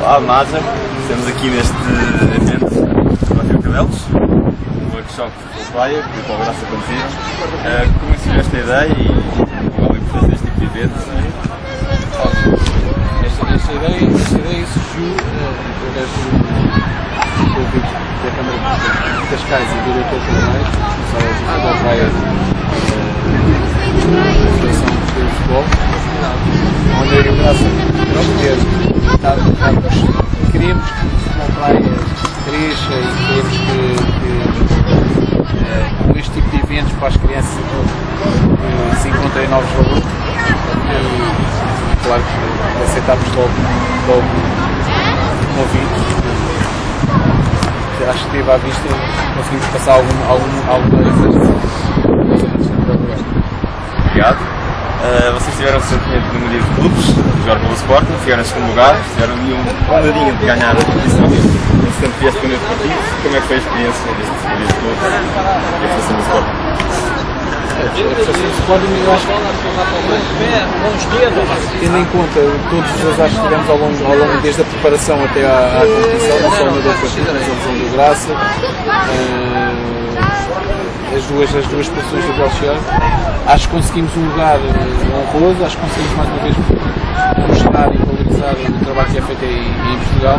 Olá, Madjer, estamos aqui neste evento do Rio Cabelos, um workshop de Voltaia, que o Paulo Graça Conceição. Como é que surgiu esta ideia e qual a importância deste tipo de evento? Esta ideia surgiu através dos convites da Câmara de Cascais e diretores regionais, começaram a Voltaia, a Federação de Futebol, onde eu graças a Deus, queríamos que o futebol praia cresça e queríamos que com este tipo de eventos para as crianças se encontrem novos valores. Claro que aceitámos logo o convite. Acho que teve à vista, conseguimos passar alguma Obrigado. Vocês tiveram recentemente no Mundialito de Clubes, jogaram pelo Sporting, ficaram em segundo lugar, fizeram uma nadinha de ganhar a competição. Entretanto, vieste com o meu partido. Como é que foi a experiência deste Mundialito de Clubes e a força do Sporting? A força do Sporting, eu acho que, tendo em conta todos os azares que tivemos ao longo desde a preparação até à competição, não só o Madjer foi a opção do Graça, as duas posições do Márcio, acho que conseguimos um lugar honroso, acho que conseguimos mais uma vez mostrar e valorizar o trabalho que é feito em Portugal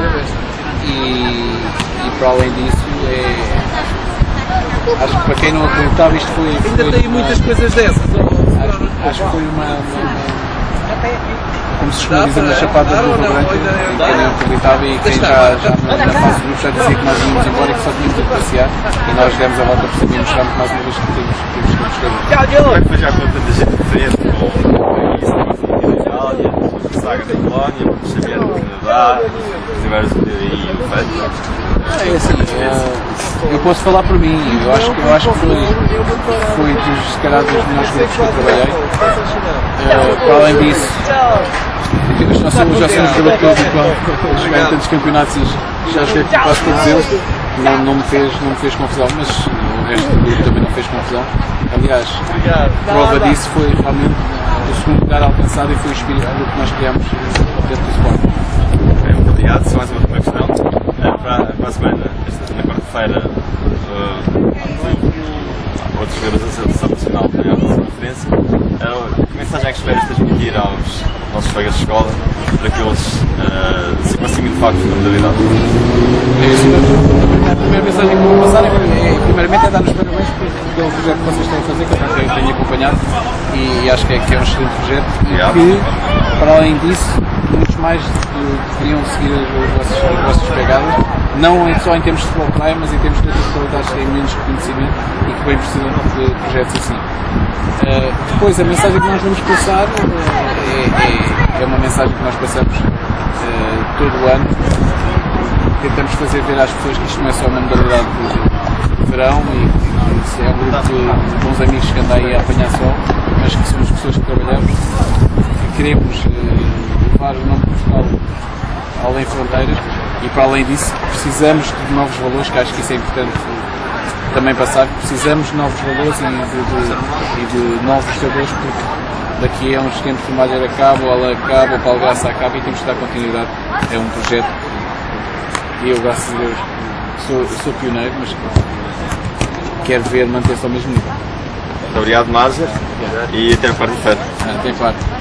e para além disso acho que para quem não acreditava isto foi... Ainda tem muitas coisas dessas. Acho que foi como se escondiza na chapada do Rio Branco, quem não acreditava e quem já faz o grupo já dizia que nós íamos embora e que só tínhamos a apreciar, e nós demos a volta por cima e mostramos mais uma vez que temos que buscar. Como é que foi já com tanta gente diferente, com o Itália, com a saga da Polónia, com o Xavier do Canadá, fazer vários aí no feito? Eu posso falar por mim, eu acho que foi dos, se calhar, dos melhores grupos que eu trabalhei. Para além disso, nós já somos jogadores de jogar em tantos campeonatos e já joguei quase todos eles, não me fez confusão, mas o resto do grupo também não fez confusão. Aliás, prova disso foi realmente o segundo lugar alcançado e foi o espírito que nós criámos dentro do Sporting. Okay, muito obrigado. Só mais uma última questão. Para a semana, na quarta-feira, outros jogadores da seleção nacional ganharam a conferência. Que mensagem é que esperas transmitir aos nossos colegas de escola para que eles se aproximem de facto da modalidade? A primeira mensagem que vou passar é dar-nos parabéns pelo projeto que vocês têm a fazer, que eu tenho acompanhado e acho que é um excelente projeto. Obrigado. E que, para além disso, muitos mais deveriam seguir as vossas pegadas, não só em termos de futebol praia, mas em termos de outras qualidades que têm menos reconhecimento e que bem precisam de projetos assim. Depois, a mensagem que nós vamos passar é uma mensagem que nós passamos todo o ano. Tentamos fazer ver às pessoas que isto não é só uma modalidade de verão e que é um grupo de bons amigos que andam aí a apanhar sol, mas que somos pessoas que trabalhamos, que queremos levar o nome de Portugal além fronteiras e, para além disso, precisamos de novos valores, que acho que isso é importante também passar, precisamos de novos valores e de novos jogadores, porque daqui a uns tempos o Madjer acaba, o Ala acaba, o Paulo Graça acaba e temos de dar continuidade. É um projeto que eu, graças a Deus, sou pioneiro, mas quero ver manter-se ao mesmo nível. Muito obrigado, Madjer, e até a quarta-feira. Até a quarta.